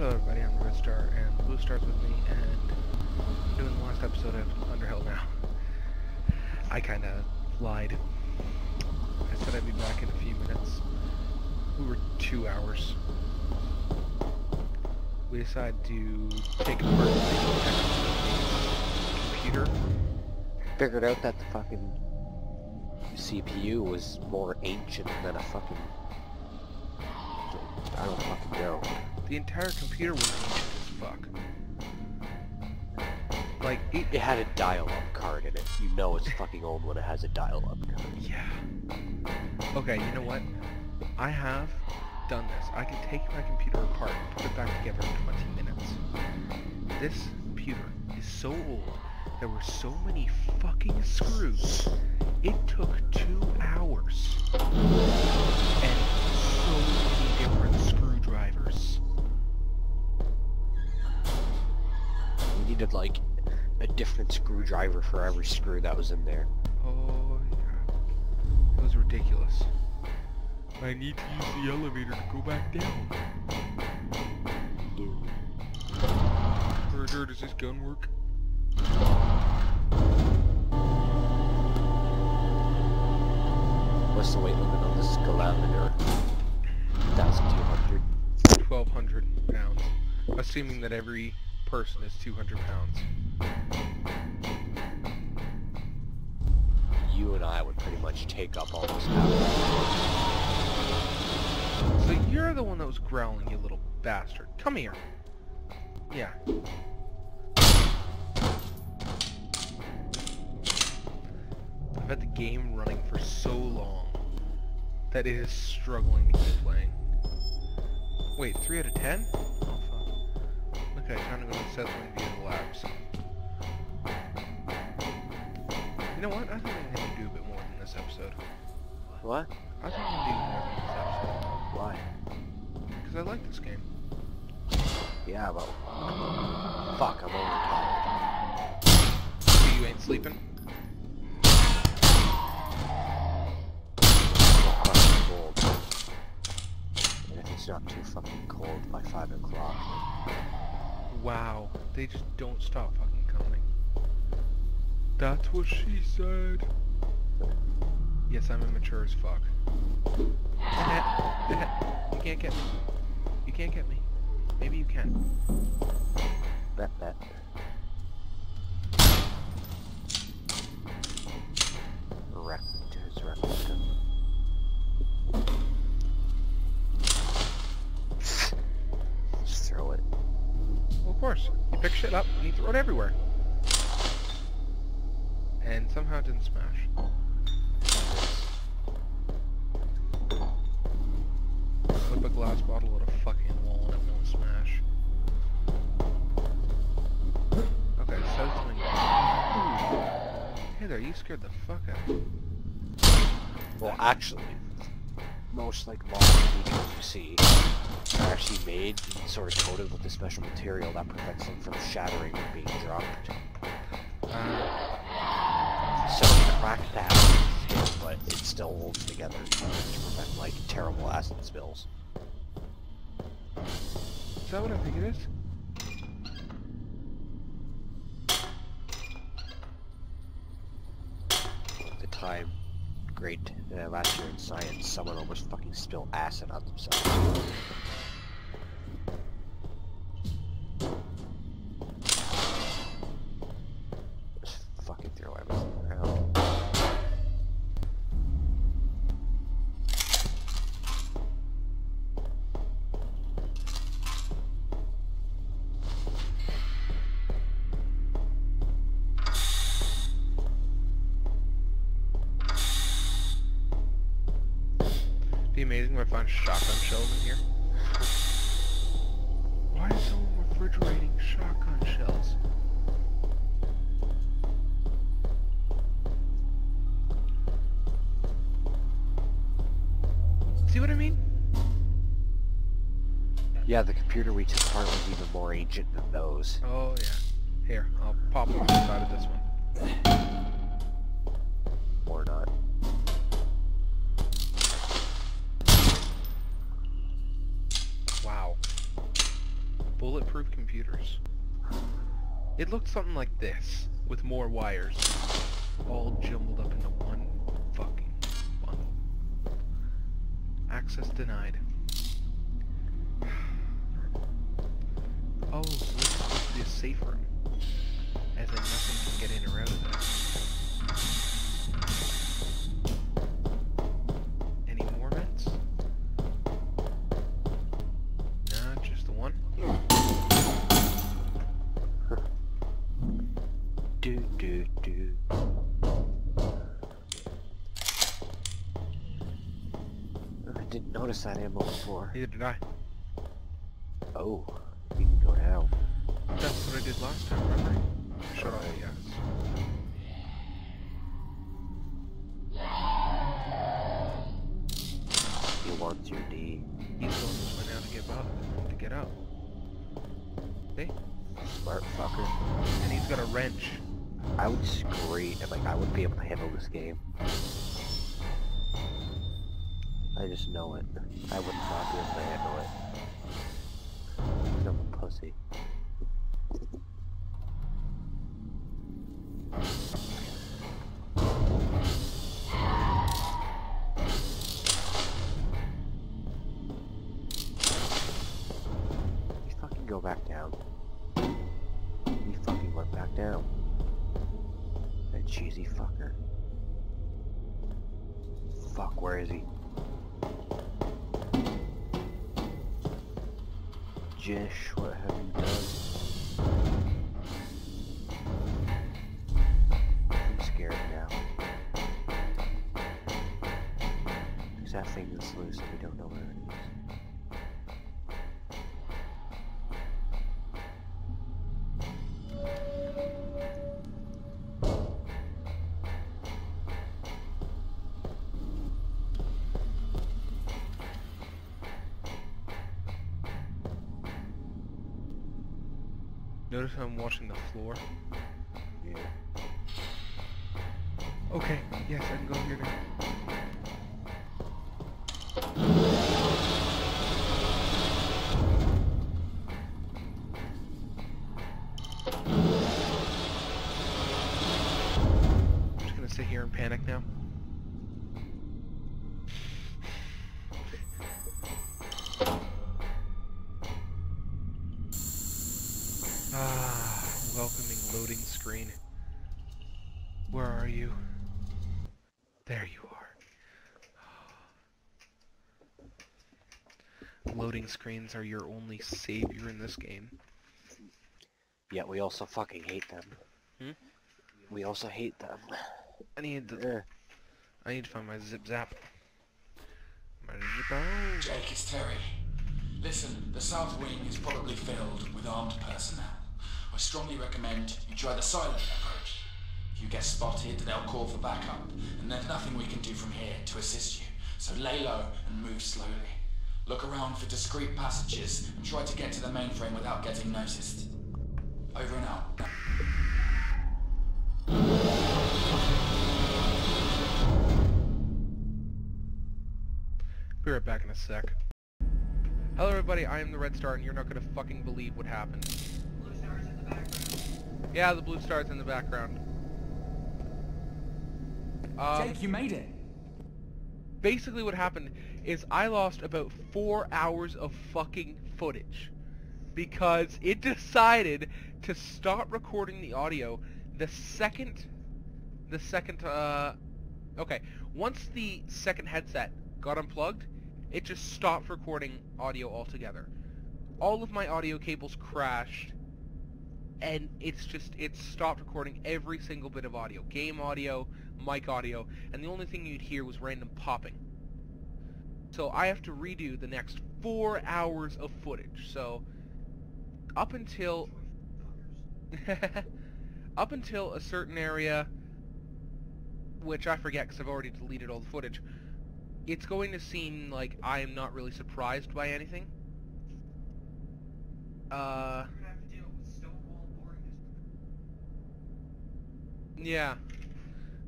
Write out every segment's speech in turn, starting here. Hello everybody, I'm the Red Star, and Blue Star's with me, and doing the last episode of Underhell Now. I kinda lied. I said I'd be back in a few minutes. We were 2 hours. We decided to take apart the computer. Figured out that the fucking CPU was more ancient than a fucking... I don't fucking know. The entire computer was ancient as fuck. Like, it had a dial-up card in it. You know it's fucking old when it has a dial-up card. Yeah. Okay, you know what? I have done this. I can take my computer apart and put it back together in 20 minutes. This computer is so old, there were so many fucking screws. It took 2 hours. And so many different screwdrivers. We needed, like, a different screwdriver for every screw that was in there. Oh, yeah. It was ridiculous. I need to use the elevator to go back down. Murder, does this gun work? What's the weight limit on this galavander? 1,200. 1,200 pounds. Assuming that every person is 200 pounds. You and I would pretty much take up all this power. So you're the one that was growling, you little bastard. Come here. Yeah. I've had the game running for so long that it is struggling to keep playing. Wait, 3 out of 10? Oh, fuck. Okay, time to go to the Seth's one via the labs. You know what? I think I need to do a bit more than this episode. What? I think I'm doing more than this episode. Why? Because I like this game. Yeah, but... fuck, I'm overtired. So you ain't sleeping? And if it's not too fucking cold by 5 o'clock... Wow, they just don't stop fucking coming. That's what she said. Yes, I'm immature as fuck. You can't get me. You can't get me. Maybe you can. Bet. Rectus. Just throw it. Well, of course. You pick shit up and you throw it everywhere. And somehow it didn't smash. A glass bottle at a fucking wall and it won't smash. Okay, so it's going to... Hey there, you scared the fuck out of me. Well, actually, most like modern videos you see are actually made and sort of coated with a special material that prevents them from shattering or being dropped. So cracked that, but it still holds together to prevent, like, terrible acid spills. Is that what I think it is? At the time, great last year in science, someone almost fucking spilled acid on themselves. Just fucking throw everything around. Amazing if I find shotgun shells in here. Why is someone refrigerating shotgun shells? See what I mean? Yeah, the computer we took apart was even more ancient than those. Oh yeah. Here, I'll pop off the side of this one. Or not. bulletproof computers. It looked something like this, with more wires, all jumbled up into one fucking bundle. Access denied. Oh, so this is supposed to be a safe room, as in nothing can get in or out of that. Any more vents? Nah, just the one. Do do do. I didn't notice that ammo before. Neither did I. Oh. You can go to hell. That's what I did last time, remember? Shut up, yes. He wants your D. He's going this way now to get bothered, to get out. See? Smart fucker. And he's got a wrench. I would scream. Like, I wouldn't be able to handle this game. I just know it. I would not be able to handle it. Pussy. You fucking go back down. You fucking went back down. That cheesy fucker. Fuck, where is he? Jish, what have you done? I'm scared now. There's that thing that's loose and we don't know where it is. Notice I'm watching the floor. Yeah. Okay, yes, I can go here now. I'm just gonna sit here and panic now. Welcoming loading screen. Where are you? There you are. Loading screens are your only savior in this game. Yeah, we also fucking hate them. Hmm? We also hate them. I need to find my zip zap. My zip-o. Jake, it's Terry. Listen, the south wing is probably filled with armed personnel. I strongly recommend you try the silent approach. If you get spotted, they'll call for backup, and there's nothing we can do from here to assist you. So lay low and move slowly. Look around for discreet passages and try to get to the mainframe without getting noticed. Over and out. Be right back in a sec. Hello everybody, I am the Red Star, and you're not gonna fucking believe what happened. Yeah, the blue star's in the background. Jake, you made it! Basically what happened is I lost about 4 hours of fucking footage. Because it decided to stop recording the audio once the second headset got unplugged, it just stopped recording audio altogether. All of my audio cables crashed. And it stopped recording every single bit of audio. Game audio, mic audio, and the only thing you'd hear was random popping. So I have to redo the next 4 hours of footage. So, up until a certain area, which I forget because I've already deleted all the footage, it's going to seem like I am not really surprised by anything. Yeah.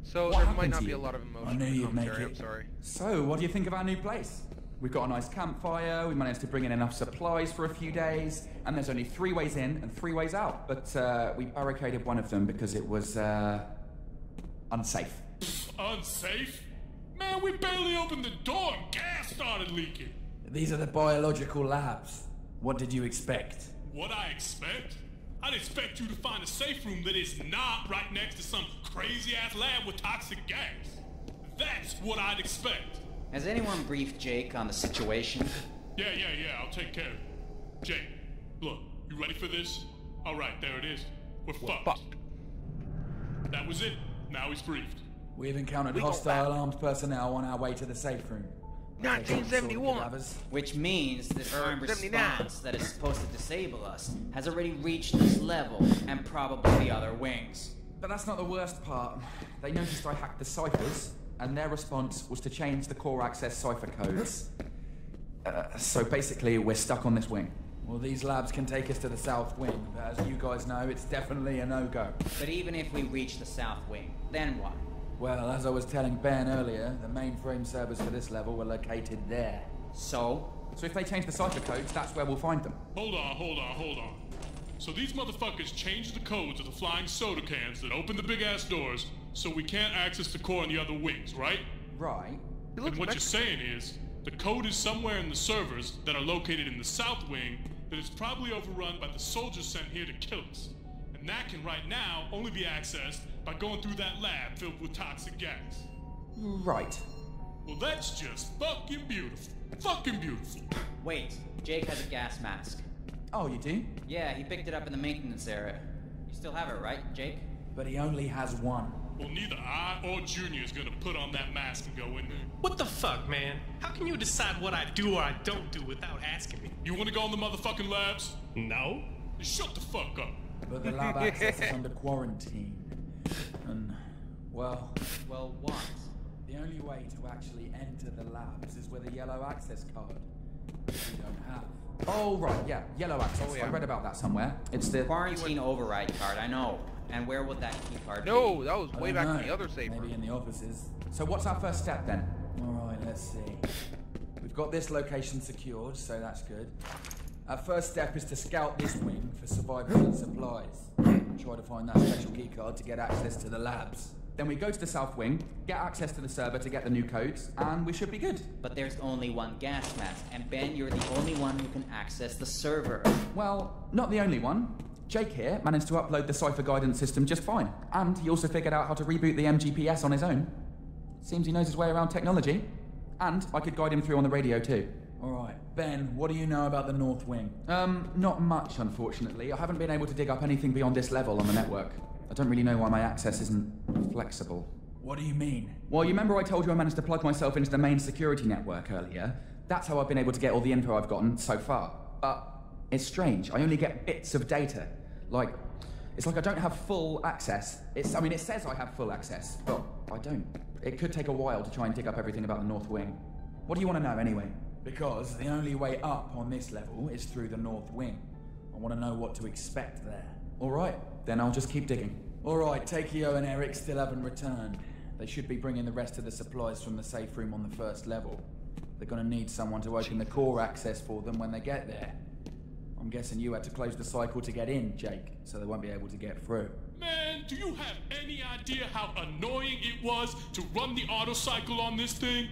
So there might not be a lot of emotion. I know you've made it. I'm sorry. So, what do you think of our new place? We've got a nice campfire, we managed to bring in enough supplies for a few days, and there's only 3 ways in and 3 ways out. But we barricaded one of them because it was unsafe. Unsafe? Man, we barely opened the door and gas started leaking. These are the biological labs. What did you expect? What I expect? I'd expect you to find a safe room that is not right next to some crazy-ass lab with toxic gas. That's what I'd expect. Has anyone briefed Jake on the situation? Yeah, I'll take care of it. Jake, look, you ready for this? All right, there it is. We're fucked. That was it. Now he's briefed. We've encountered hostile armed personnel on our way to the safe room. 1971! Which means this armed response that is supposed to disable us has already reached this level and probably the other wings. But that's not the worst part. They noticed I hacked the ciphers, and their response was to change the core access cipher codes. So basically, we're stuck on this wing. Well, these labs can take us to the south wing, but as you guys know, it's definitely a no-go. But even if we reach the south wing, then what? Well, as I was telling Ben earlier, the mainframe servers for this level were located there. So? So if they change the cipher codes, that's where we'll find them. Hold on. So these motherfuckers changed the codes of the flying soda cans that open the big-ass doors, so we can't access the core and the other wings, right? Right. And what you're saying is, the code is somewhere in the servers that are located in the south wing that is probably overrun by the soldiers sent here to kill us. And that can right now only be accessed by going through that lab filled with toxic gas. Right. Well, that's just fucking beautiful. Wait, Jake has a gas mask. Oh, you do? Yeah, he picked it up in the maintenance area. You still have it, right, Jake? But he only has one. Well, neither I or Junior is gonna put on that mask and go in there. What the fuck, man? How can you decide what I do or I don't do without asking me? You wanna go in the motherfucking labs? No. Then shut the fuck up. But the lab access is under quarantine. And, well... Well, what? The only way to actually enter the labs is with a yellow access card. Which we don't have. Oh, right, yeah. Yellow access. Oh, yeah. I read about that somewhere. It's the... Quarantine override card, I know. And where would that key card be? No, that was way back in the other safe room. Maybe in the offices. So what's our first step, then? All right, let's see. We've got this location secured, so that's good. Our first step is to scout this wing for survivors and supplies. Try to find that special key card to get access to the labs. Then we go to the south wing, get access to the server to get the new codes, and we should be good. But there's only one gas mask, and Ben, you're the only one who can access the server. Well, not the only one. Jake here managed to upload the cipher guidance system just fine, and he also figured out how to reboot the MGPS on his own. Seems he knows his way around technology. And I could guide him through on the radio too. Alright, Ben, what do you know about the north wing? Not much, unfortunately. I haven't been able to dig up anything beyond this level on the network. I don't really know why my access isn't flexible. What do you mean? Well, you remember I told you I managed to plug myself into the main security network earlier? That's how I've been able to get all the info I've gotten so far. But it's strange. I only get bits of data. Like, it's like I don't have full access. I mean, it says I have full access, but I don't. It could take a while to try and dig up everything about the north wing. What do you want to know, anyway? Because the only way up on this level is through the north wing. I want to know what to expect there. All right. Then I'll just keep digging. Alright, Takeo and Eric still haven't returned. They should be bringing the rest of the supplies from the safe room on the first level. They're gonna need someone to open the core access for them when they get there. I'm guessing you had to close the cycle to get in, Jake, so they won't be able to get through. Man, do you have any idea how annoying it was to run the auto cycle on this thing?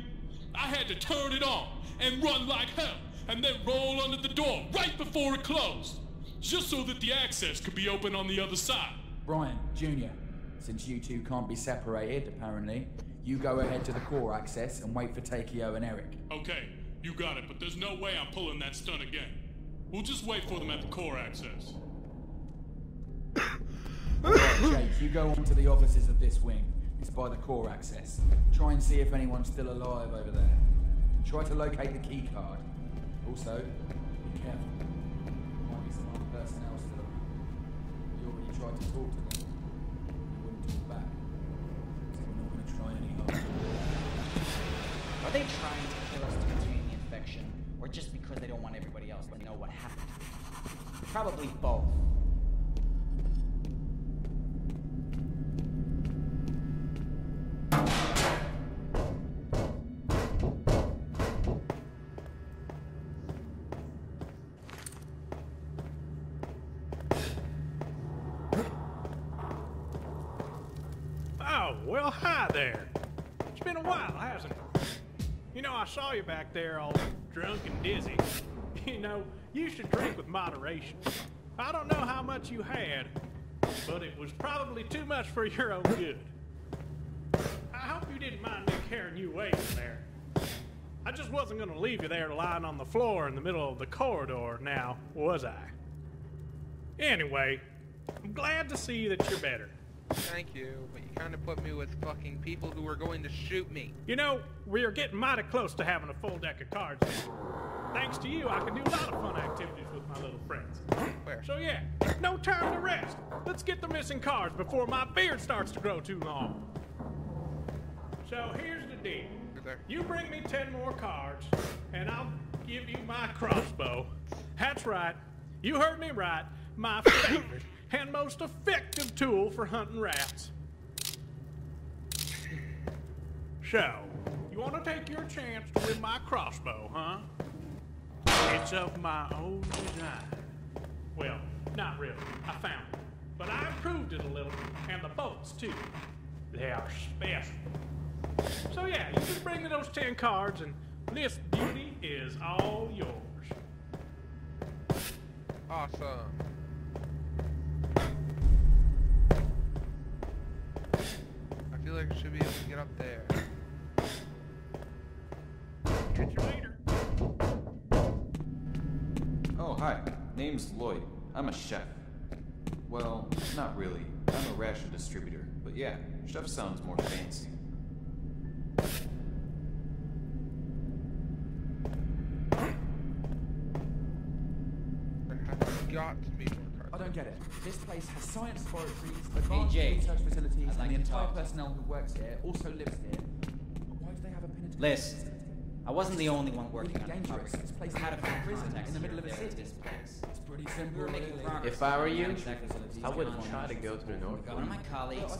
I had to turn it on and run like hell, and then roll under the door right before it closed. Just so that the access could be open on the other side. Brian, Junior, since you two can't be separated, apparently, you go ahead to the core access and wait for Takeo and Eric. Okay, you got it, but there's no way I'm pulling that stunt again. We'll just wait for them at the core access. Right, Jake, you go on to the offices of this wing. It's by the core access. Try and see if anyone's still alive over there. Try to locate the key card. Also, be careful. Tried to talk to them. They wouldn't talk back. So we're not going to try any harder. Are they trying to kill us to contain the infection? Or just because they don't want everybody else to know what happened? Probably both. Well, hi there. It's been a while, hasn't it? You know, I saw you back there all drunk and dizzy. You know, you should drink with moderation. I don't know how much you had, but it was probably too much for your own good. I hope you didn't mind me carrying you away from there. I just wasn't going to leave you there lying on the floor in the middle of the corridor now, was I? Anyway, I'm glad to see that you're better. Thank you, but you kind of put me with fucking people who are going to shoot me. You know, we are getting mighty close to having a full deck of cards. Thanks to you, I can do a lot of fun activities with my little friends. Where? So yeah, no time to rest. Let's get the missing cards before my beard starts to grow too long. So here's the deal. You bring me 10 more cards, and I'll give you my crossbow. That's right. You heard me right. My favorite and most effective tool for hunting rats. So, you want to take your chance to win my crossbow, huh? It's of my own design. Well, not really. I found it. But I improved it a little, and the bolts, too. They are special. So yeah, you just bring me those 10 cards, and this beauty is all yours. Awesome. I feel like I should be able to get up there. Catch you later. Oh, hi. Name's Lloyd. I'm a chef. Well, not really. I'm a ration distributor. But yeah, chef sounds more fancy. I don't get it. This place has science laboratories, advanced research facilities, and the entire personnel who works here also lives here. But why do they have a penitentiary? Listen, I wasn't the only one working on the project. This place had a prison in the middle of the city. It's pretty simple. If I were you, I wouldn't try to go to the north. One of my colleagues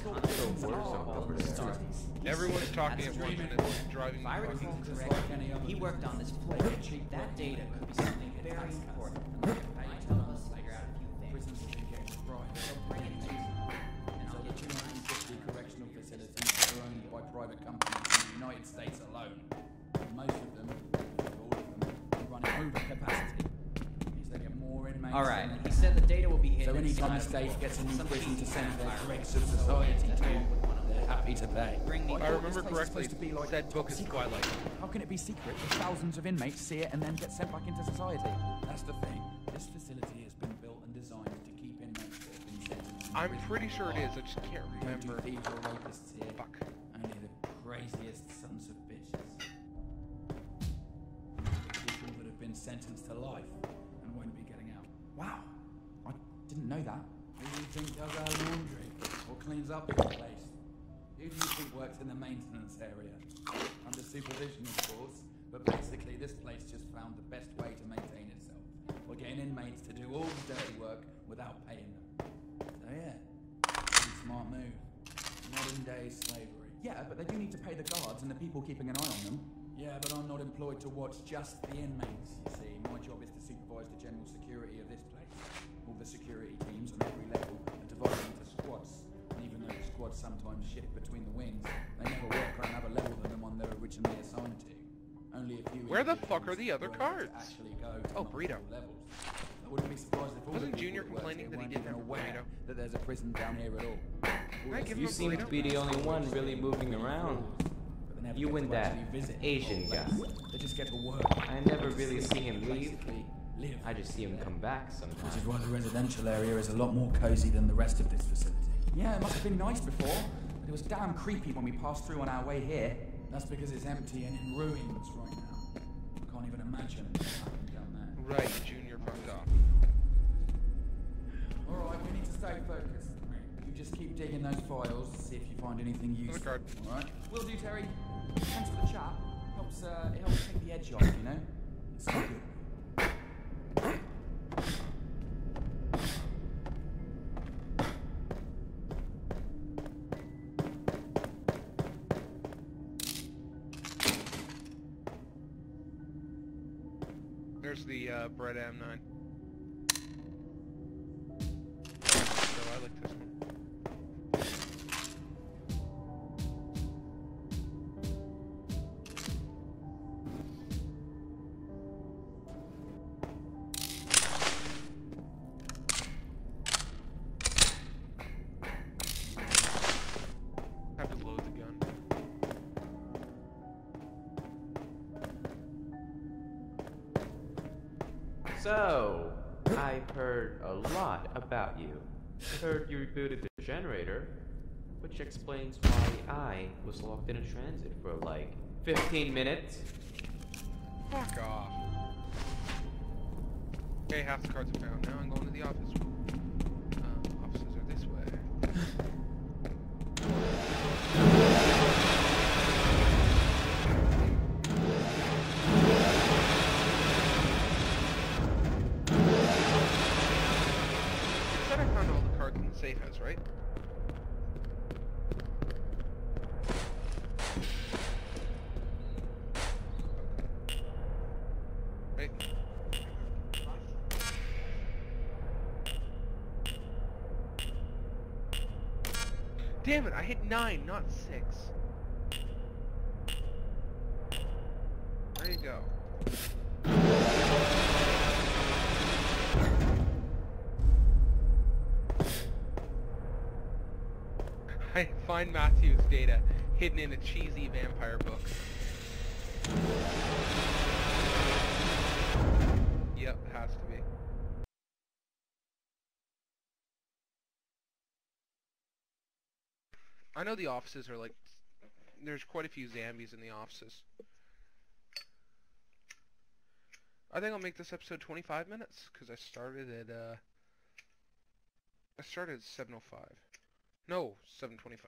everyone's talking at once and driving. If I recall correctly, he worked on this play. That data could be something very important. Private companies in the United States alone. Most of them, all of them, are running over capacity. They get more inmates. All right. He said the data will be hidden. So any time state gets a new prison to send their dregs of society to, they're happy to pay. If I remember correctly, to be like that book is Twilight. How can it be secret if thousands of inmates see it and then get sent back into society? That's the thing. This facility has been built and designed to keep inmates that have been sentenced. I'm pretty sure it is. I just can't remember. Fuck. Craziest sons of bitches. People that have been sentenced to life and won't be getting out. Wow, I didn't know that. Who do you think does our laundry or cleans up the place? Who do you think works in the maintenance area? Under supervision, of course, but basically this place just found the best way to maintain itself. We're getting inmates to do all the dirty work without paying them. So yeah, pretty smart move. Modern day slavery. Yeah, but they do need to pay the guards and the people keeping an eye on them. Yeah, but I'm not employed to watch just the inmates, you see. My job is to supervise the general security of this place. All the security teams on every level are divided into squads. And even though the squads sometimes shift between the wings, they never work on another level than the one they're originally assigned to. Only a few... Where the fuck are the other cards? Actually go oh, burrito. Levels. I wouldn't be surprised if all wasn't Junior complaining that he didn't have a burrito? That there's a prison down here at all. You seem to be the only one really moving around. You and that Asian guy. I never really see him leave. I just see him come back sometimes. Which is why the residential area is a lot more cozy than the rest of this facility. Yeah, it must have been nice before, but it was damn creepy when we passed through on our way here. That's because it's empty and in ruins right now. I can't even imagine happening down there. Right, Junior fucked off. Alright, we need to stay focused. Just keep digging those files to see if you find anything useful. All right. Will do, Terry. Thanks for the chat. Helps, it helps take the edge off, you know. It's so good. There's the bread M9. So I like this one. So, I've heard a lot about you. Heard you rebooted the generator, which explains why I was locked in a transit for like 15 minutes. Fuck off. Okay, half the cards are found. Now I'm going to the office. Offices are this way. Safe house, right? Wait. Damn it, I hit 9, not 6. There you go. Find Matthew's data hidden in a cheesy vampire book. Yep, has to be. I know the offices are like... There's quite a few zombies in the offices. I think I'll make this episode 25 minutes, because I started at, I started at 7:05. No, 7:25.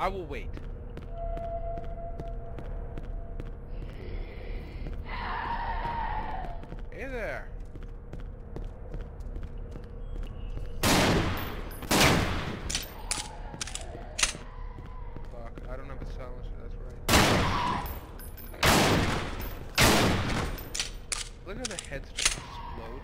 I will wait. Hey there. Fuck, I don't have a silencer, that's right. Look at the heads just explode.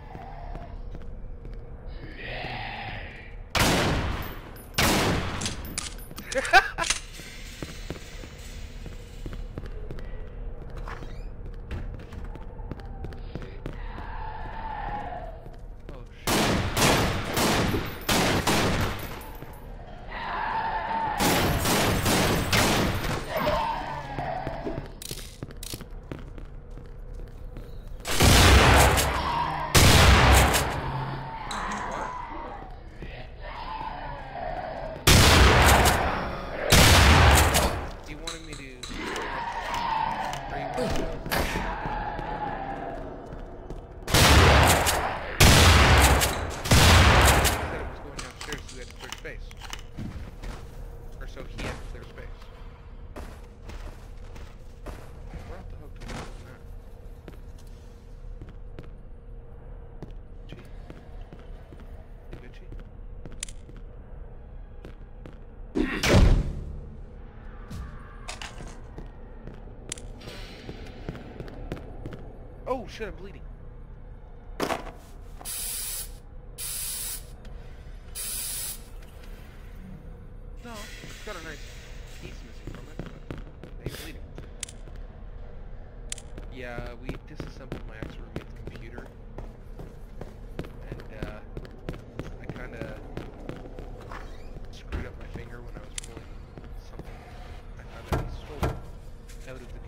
Oh shit, I'm bleeding. No, it's got a nice piece missing from it, but he's bleeding. Yeah, we disassembled my ex-roommate's computer. And, I kinda screwed up my finger when I was pulling something. I found that he stole it out of the computer.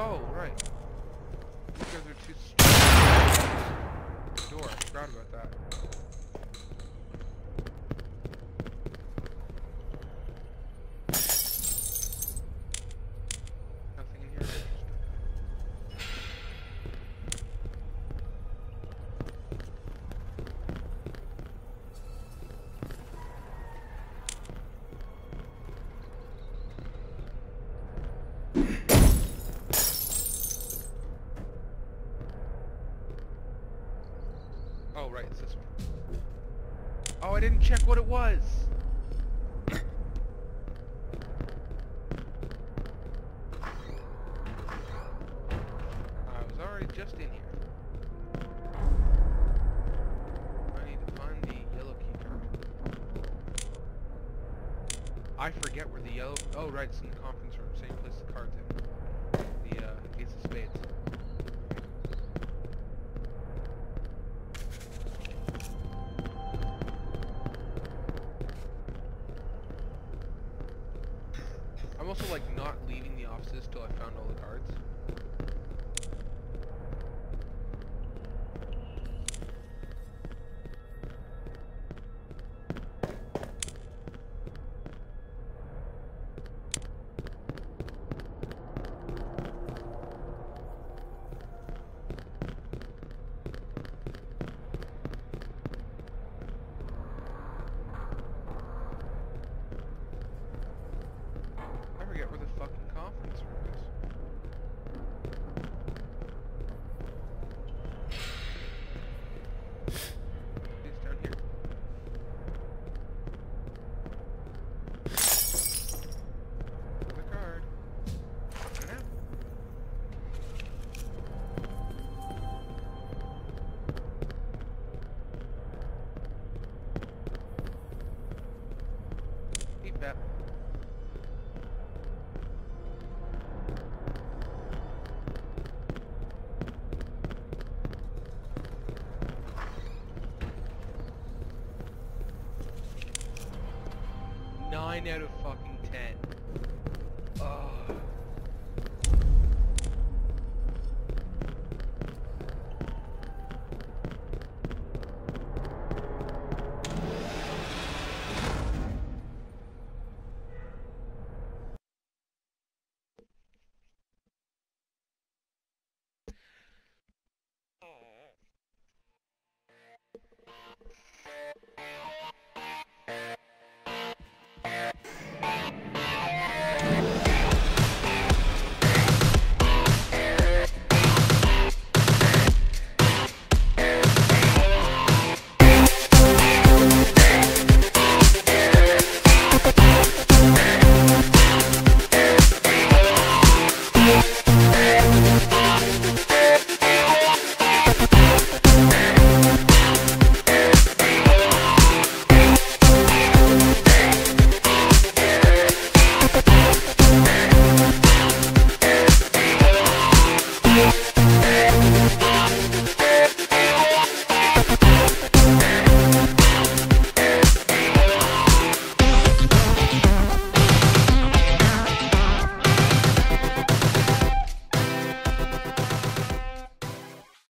Oh, right. Because they're too strong. Door, I forgot about that. check what it was. I was already just in here. I need to find the yellow key card. I forget where the yellow... Oh, right, it's in the conference room. Same place the card's in. The Ace of Spades. I'm also like not leaving the offices till I found all the cards. Out of